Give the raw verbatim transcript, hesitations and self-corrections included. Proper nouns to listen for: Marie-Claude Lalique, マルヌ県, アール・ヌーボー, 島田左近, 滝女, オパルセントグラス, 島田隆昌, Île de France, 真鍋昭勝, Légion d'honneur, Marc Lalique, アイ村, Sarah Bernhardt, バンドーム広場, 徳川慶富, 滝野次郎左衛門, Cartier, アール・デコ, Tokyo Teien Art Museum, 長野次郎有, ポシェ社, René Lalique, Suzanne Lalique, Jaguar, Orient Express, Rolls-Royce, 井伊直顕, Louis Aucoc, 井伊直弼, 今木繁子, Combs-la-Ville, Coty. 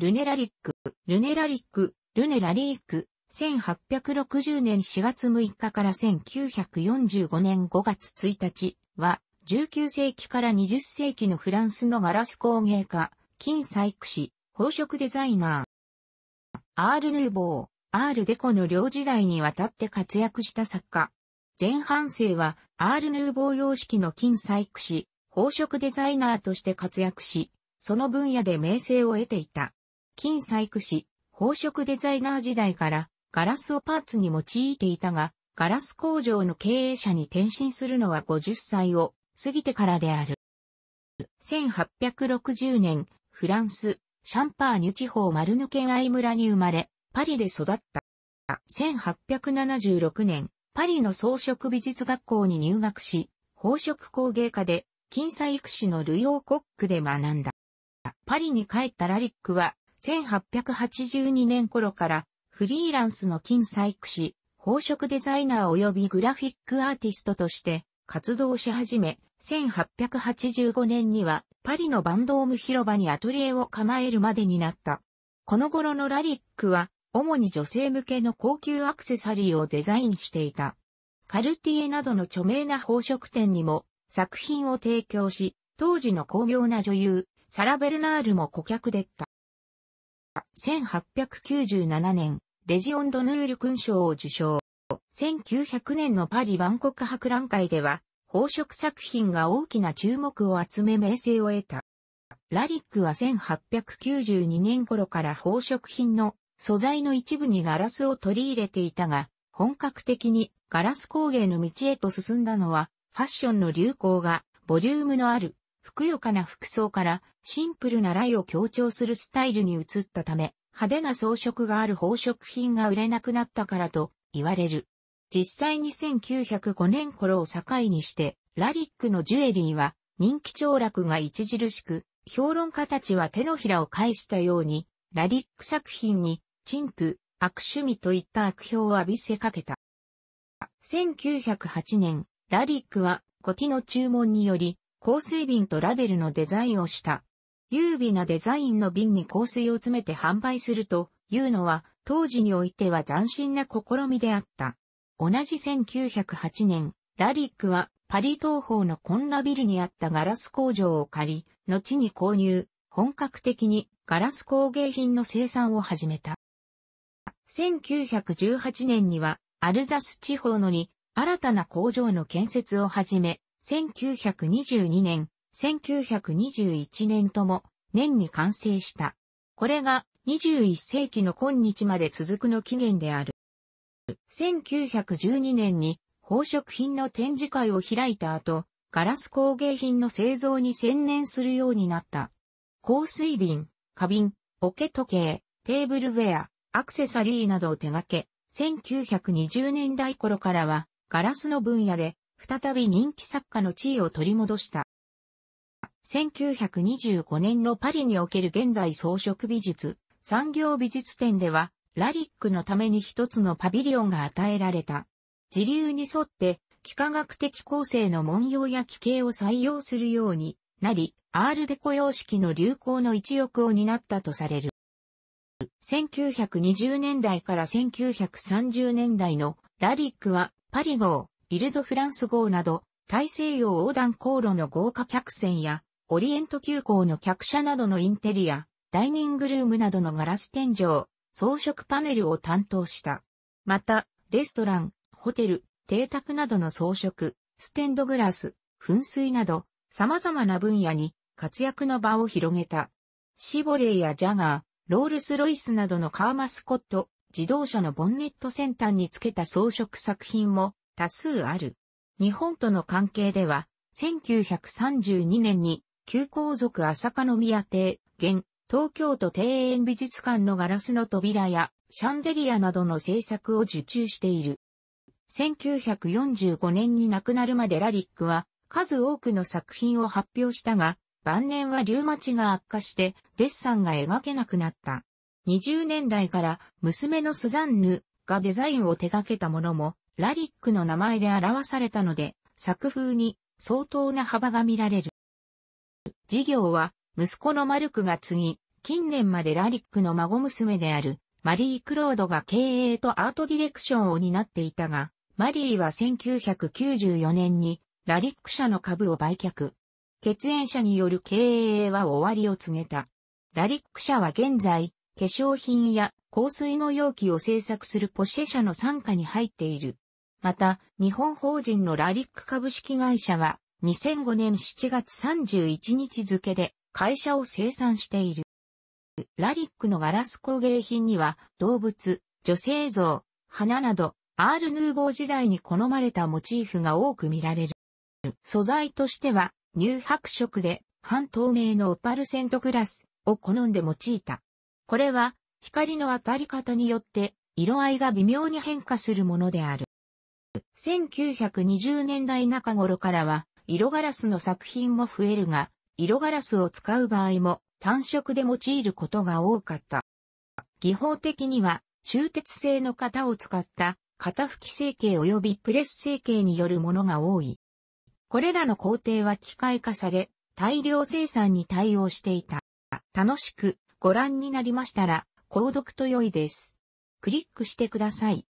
ルネラリック、ルネラリック、ルネラリーク、せんはっぴゃくろくじゅうねんしがつむいかからせんきゅうひゃくよんじゅうごねんごがつついたちは、じゅうきゅうせいきからにじゅっせいきのフランスのガラス工芸家、金細工師、宝飾デザイナー、アール・ヌーボー、アール・デコの両時代にわたって活躍した作家。前半生は、アール・ヌーボー様式の金細工師、宝飾デザイナーとして活躍し、その分野で名声を得ていた。金細工師、宝飾デザイナー時代から、ガラスをパーツに用いていたが、ガラス工場の経営者に転身するのはごじゅっさいを過ぎてからである。せんはっぴゃくろくじゅうねん、フランス、シャンパーニュ地方マルヌ県アイ村に生まれ、パリで育った。せんはっぴゃくななじゅうろくねん、パリの装飾美術学校に入学し、宝飾工芸科で、金細工師のルイ・オー・コックで学んだ。パリに帰ったラリックは、せんはっぴゃくはちじゅうにねん頃から、フリーランスの金細工師、宝飾デザイナー及びグラフィックアーティストとして活動し始め、せんはっぴゃくはちじゅうごねんにはパリのバンドーム広場にアトリエを構えるまでになった。この頃のラリックは、主に女性向けの高級アクセサリーをデザインしていた。カルティエなどの著名な宝飾店にも作品を提供し、当時の巧妙な女優、サラ・ベルナールも顧客でった。せんはっぴゃくきゅうじゅうななねん、レジオン・ドヌール勲章を受章。せんきゅうひゃくねんのパリ万国博覧会では、宝飾作品が大きな注目を集め名声を得た。ラリックはせんはっぴゃくきゅうじゅうにねん頃から宝飾品の素材の一部にガラスを取り入れていたが、本格的にガラス工芸の道へと進んだのは、ファッションの流行がボリュームのある。ふくよかな服装からシンプルなライを強調するスタイルに移ったため、派手な装飾がある宝飾品が売れなくなったからと言われる。実際にせんきゅうひゃくごねん頃を境にして、ラリックのジュエリーは人気凋落が著しく、評論家たちは手のひらを返したように、ラリック作品に陳腐、悪趣味といった悪評を浴びせかけた。せんきゅうひゃくはちねん、ラリックはコティの注文により、香水瓶とラベルのデザインをした。優美なデザインの瓶に香水を詰めて販売するというのは当時においては斬新な試みであった。同じせんきゅうひゃくはちねん、ラリックはパリ東方のコンラビルにあったガラス工場を借り、後に購入、本格的にガラス工芸品の生産を始めた。せんきゅうひゃくじゅうはちねんにはアルザス地方のに新たな工場の建設を始め、せんきゅうひゃくにじゅうにねん、せんきゅうひゃくにじゅういちねんとも年に完成した。これがにじゅういっせいきの今日まで続くの起源である。せんきゅうひゃくじゅうにねんに宝飾品の展示会を開いた後、ガラス工芸品の製造に専念するようになった。香水瓶、花瓶、オケ時計、テーブルウェア、アクセサリーなどを手掛け、せんきゅうひゃくにじゅうねんだい頃からはガラスの分野で、再び人気作家の地位を取り戻した。せんきゅうひゃくにじゅうごねんのパリにおける現代装飾美術、産業美術展では、ラリックのために一つのパビリオンが与えられた。時流に沿って、幾何学的構成の文様や機形を採用するようになり、アールデコ様式の流行の一翼を担ったとされる。せんきゅうひゃくにじゅうねんだいからせんきゅうひゃくさんじゅうねんだいのラリックは、パリ号、イルド・フランス号など、大西洋横断航路の豪華客船や、オリエント急行の客車などのインテリア、ダイニングルームなどのガラス天井、装飾パネルを担当した。また、レストラン、ホテル、邸宅などの装飾、ステンドグラス、噴水など、様々な分野に活躍の場を広げた。シボレーやジャガー、ロールス・ロイスなどのカーマスコット、自動車のボンネット先端につけた装飾作品も、多数ある。日本との関係では、せんきゅうひゃくさんじゅうにねんに、旧皇族朝香宮邸、現、東京都庭園美術館のガラスの扉や、シャンデリアなどの制作を受注している。せんきゅうひゃくよんじゅうごねんに亡くなるまでラリックは、数多くの作品を発表したが、晩年はリウマチが悪化して、デッサンが描けなくなった。にじゅうねんだいから、娘のスザンヌがデザインを手掛けたものも、ラリックの名前で表されたので、作風に相当な幅が見られる。事業は、息子のマルクが継ぎ、近年までラリックの孫娘であるマリー・クロードが経営とアートディレクションを担っていたが、マリーはせんきゅうひゃくきゅうじゅうよねんにラリック社の株を売却。血縁者による経営は終わりを告げた。ラリック社は現在、化粧品や香水の容器を製作するポシェ社の傘下に入っている。また、日本法人のラリック株式会社は、にせんごねんしちがつさんじゅういちにち付で会社を清算している。ラリックのガラス工芸品には、動物、女性像、花など、アール・ヌーボー時代に好まれたモチーフが多く見られる。素材としては、乳白色で半透明のオパルセントグラスを好んで用いた。これは光の当たり方によって色合いが微妙に変化するものである。せんきゅうひゃくにじゅうねんだいなか頃からは色ガラスの作品も増えるが、色ガラスを使う場合も単色で用いることが多かった。技法的には鋳鉄製の型を使った型吹き成形及びプレス成形によるものが多い。これらの工程は機械化され、大量生産に対応していた。楽しくご覧になりましたら、購読と良いです。クリックしてください。